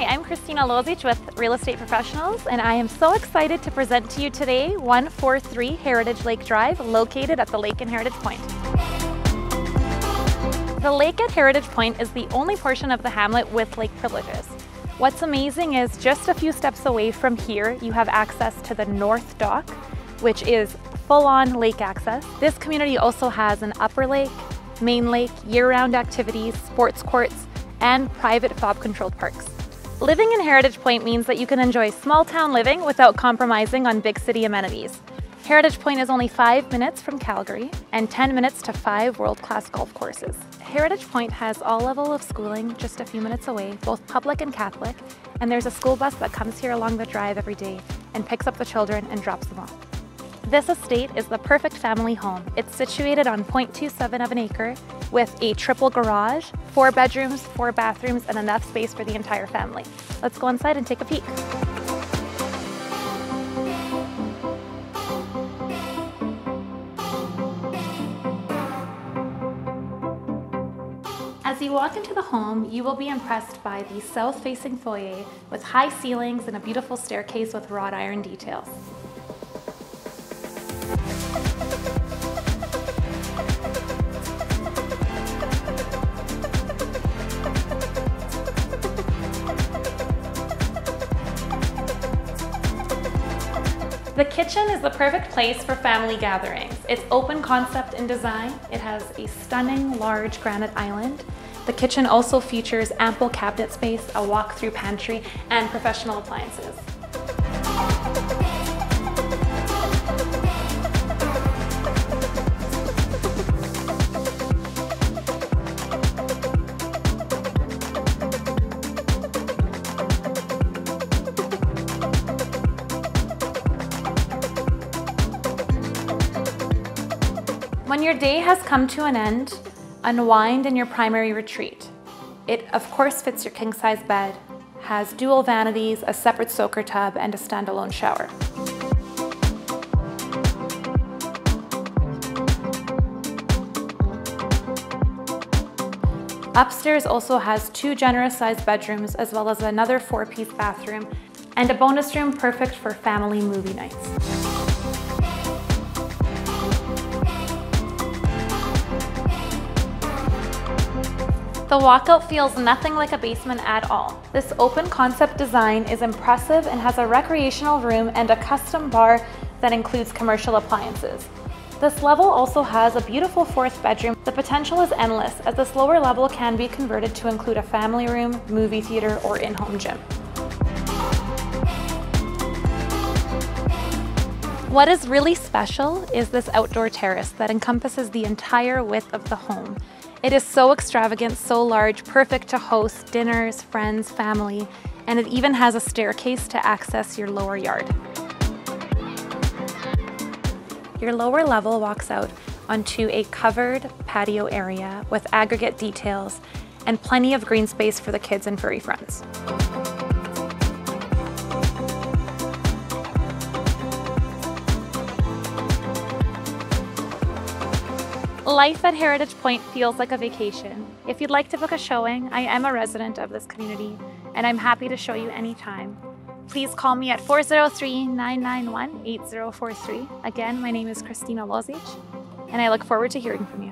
Hi, I'm Christina Lozic with Real Estate Professionals, and I am so excited to present to you today 143 Heritage Lake Drive, located at the lake in Heritage Point. The lake at Heritage Point is the only portion of the hamlet with lake privileges. What's amazing is just a few steps away from here, you have access to the North Dock, which is full-on lake access. This community also has an upper lake, main lake, year-round activities, sports courts, and private FOB-controlled parks. Living in Heritage Point means that you can enjoy small town living without compromising on big city amenities. Heritage Point is only 5 minutes from Calgary and 10 minutes to 5 world-class golf courses. Heritage Point has all levels of schooling just a few minutes away, both public and Catholic, and there's a school bus that comes here along the drive every day and picks up the children and drops them off. This estate is the perfect family home. It's situated on 0.27 of an acre with a triple garage, 4 bedrooms, 4 bathrooms, and enough space for the entire family. Let's go inside and take a peek. As you walk into the home, you will be impressed by the south-facing foyer with high ceilings and a beautiful staircase with wrought iron details. The kitchen is the perfect place for family gatherings. It's open concept in design. It has a stunning large granite island. The kitchen also features ample cabinet space, a walk-through pantry, and professional appliances. When your day has come to an end, unwind in your primary retreat. It, of course, fits your king-size bed, has dual vanities, a separate soaker tub, and a standalone shower. Upstairs also has 2 generous-sized bedrooms, as well as another 4-piece bathroom, and a bonus room perfect for family movie nights. The walkout feels nothing like a basement at all. This open concept design is impressive and has a recreational room and a custom bar that includes commercial appliances. This level also has a beautiful 4th bedroom. The potential is endless, as this lower level can be converted to include a family room, movie theater, or in-home gym. What is really special is this outdoor terrace that encompasses the entire width of the home. It is so extravagant, so large, perfect to host dinners, friends, family, and it even has a staircase to access your lower yard. Your lower level walks out onto a covered patio area with aggregate details and plenty of green space for the kids and furry friends. Life at Heritage Point feels like a vacation. If you'd like to book a showing, I am a resident of this community, and I'm happy to show you anytime. Please call me at 403-991-8043. Again, my name is Christina Lozic, and I look forward to hearing from you.